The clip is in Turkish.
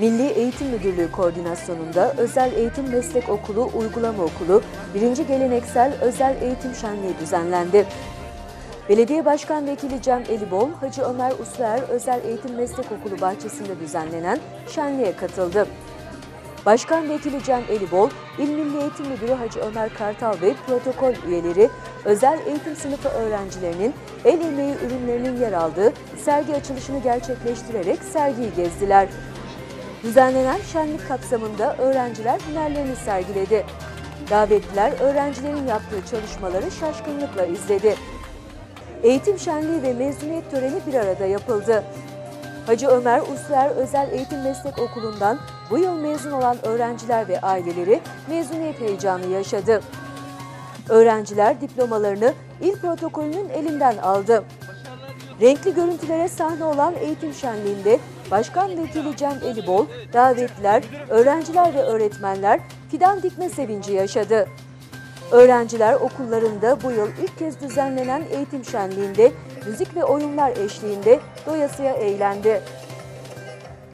Milli Eğitim Müdürlüğü koordinasyonunda Özel Eğitim Meslek Okulu Uygulama Okulu 1. Geleneksel Özel Eğitim Şenliği düzenlendi. Belediye Başkan Vekili Cem Elibol, Hacı Ömer Usluer Özel Eğitim Meslek Okulu bahçesinde düzenlenen şenliğe katıldı. Başkan Vekili Cem Elibol, İl Milli Eğitim Müdürü Hacı Ömer Kartal ve protokol üyeleri, özel eğitim sınıfı öğrencilerinin el emeği ürünlerinin yer aldığı sergi açılışını gerçekleştirerek sergiyi gezdiler. Düzenlenen şenlik kapsamında öğrenciler hünerlerini sergiledi. Davetliler öğrencilerin yaptığı çalışmaları şaşkınlıkla izledi. Eğitim şenliği ve mezuniyet töreni bir arada yapıldı. Hacı Ömer Usluer Özel Eğitim Meslek Okulu'ndan bu yıl mezun olan öğrenciler ve aileleri mezuniyet heyecanı yaşadı. Öğrenciler diplomalarını il protokolünün elinden aldı. Renkli görüntülere sahne olan eğitim şenliğinde Başkan Vekili Cem Elibol, davetliler, öğrenciler ve öğretmenler fidan dikme sevinci yaşadı. Öğrenciler okullarında bu yıl ilk kez düzenlenen eğitim şenliğinde müzik ve oyunlar eşliğinde doyasıya eğlendi.